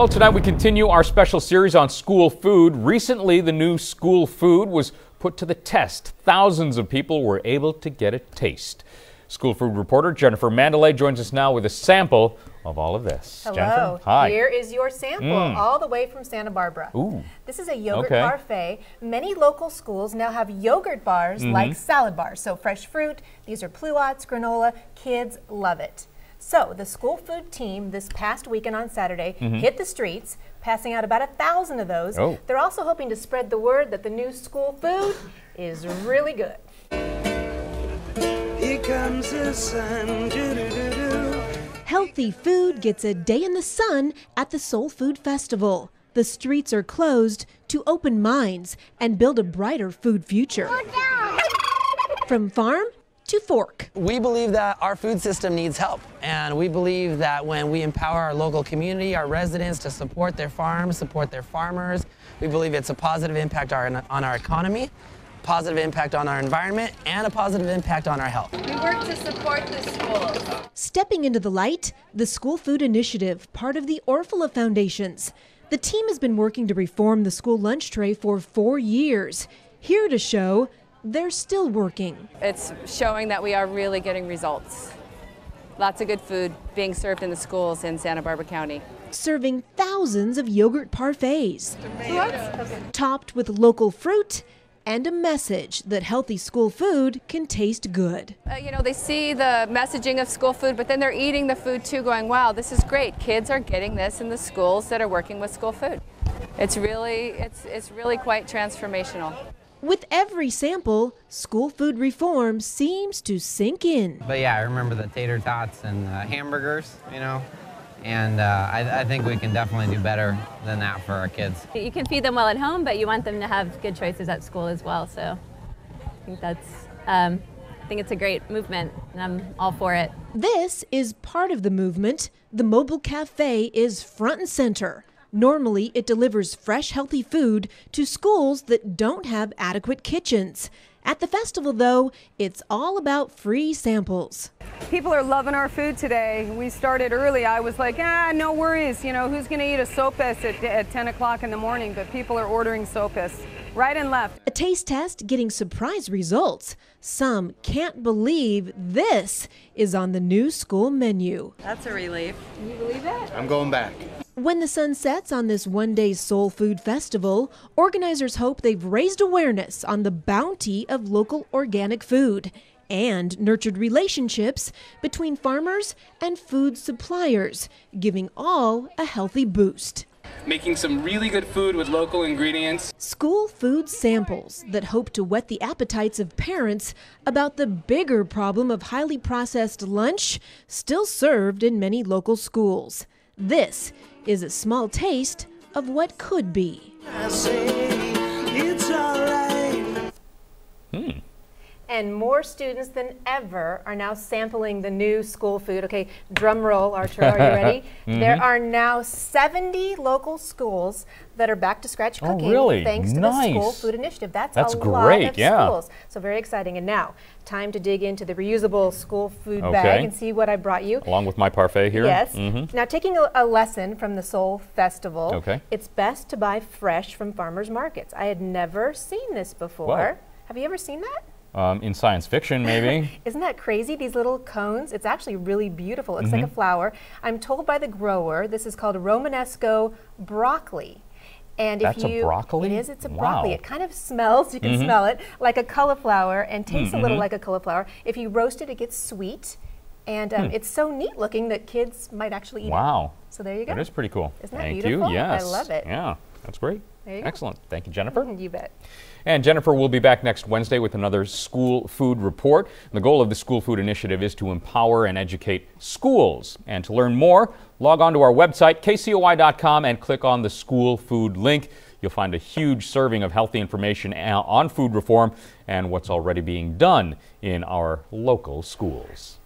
Well, tonight we continue our special series on school food. Recently, the new school food was put to the test. Thousands of people were able to get a taste. School food reporter Jennifer Mandalay joins us now with a sample of all of this. Hello. Jennifer, hi. Here is your sample, all the way from Santa Barbara. Ooh. This is a yogurt parfait. Many local schools now have yogurt bars like salad bars. So fresh fruit, these are pluots, granola. Kids love it. So the school food team this past weekend on Saturday hit the streets, passing out about 1,000 of those. Oh. They're also hoping to spread the word that the new school food is really good. Here comes the sun. Doo-doo-doo-doo. Healthy food gets a day in the sun at the Sol Food Festival. The streets are closed to open minds and build a brighter food future. From farm to fork. We believe that our food system needs help, and we believe that when we empower our local community, our residents, to support their farms, support their farmers, we believe it's a positive impact on our economy, positive impact on our environment, and a positive impact on our health. We work to support the schools. Stepping into the light, the School Food Initiative, part of the Orfalea Foundations. The team has been working to reform the school lunch tray for 4 years. Here to show they're still working. It's showing that we are really getting results. Lots of good food being served in the schools in Santa Barbara County. Serving thousands of yogurt parfaits, topped with local fruit and a message that healthy school food can taste good. You know, they see the messaging of school food, but then they're eating the food too, going, wow, this is great. Kids are getting this in the schools that are working with school food. It's really quite transformational. With every sample, school food reform seems to sink in. But yeah, I remember the tater tots and hamburgers, you know, and I think we can definitely do better than that for our kids. You can feed them well at home, but you want them to have good choices at school as well. So I think that's, I think it's a great movement, and I'm all for it. This is part of the movement. The Mobile Cafe is front and center. Normally, it delivers fresh, healthy food to schools that don't have adequate kitchens. At the festival, though, it's all about free samples. People are loving our food today. We started early. I was like, no worries. You know, who's going to eat a sopes at 10 o'clock in the morning? But people are ordering sopes right and left. A taste test getting surprise results. Some can't believe this is on the new school menu. That's a relief. Can you believe it? I'm going back. When the sun sets on this one-day Sol Food Festival, organizers hope they've raised awareness on the bounty of local organic food and nurtured relationships between farmers and food suppliers, giving all a healthy boost. Making some really good food with local ingredients. School food samples that hope to whet the appetites of parents about the bigger problem of highly processed lunch still served in many local schools. This is a small taste of what could be. And more students than ever are now sampling the new school food. Okay, drum roll, Archer, are you ready? There are now 70 local schools that are back to scratch cooking, thanks to the School Food Initiative. That's a lot of schools. So very exciting. And now, time to dig into the reusable school food bag and see what I brought you. Along with my parfait here. Yes. Now, taking a lesson from the Sol Festival, it's best to buy fresh from farmers markets. I had never seen this before. Wow. Have you ever seen that? In science fiction, maybe. Isn't that crazy? These little cones, it's actually really beautiful. It looks like a flower. I'm told by the grower, this is called Romanesco broccoli. And that's a broccoli? It is, it's a broccoli. It kind of smells, you can smell it, like a cauliflower, and tastes a little like a cauliflower. If you roast it, it gets sweet. And it's so neat looking that kids might actually eat it. So there you go. That is pretty cool. Isn't that beautiful? Thank you, yes. I love it. Yeah, that's great. Excellent. Thank you, Jennifer. You bet. And Jennifer will be back next Wednesday with another school food report. The goal of the School Food Initiative is to empower and educate schools. And to learn more, log on to our website, kcoy.com, and click on the school food link. You'll find a huge serving of healthy information on food reform and what's already being done in our local schools.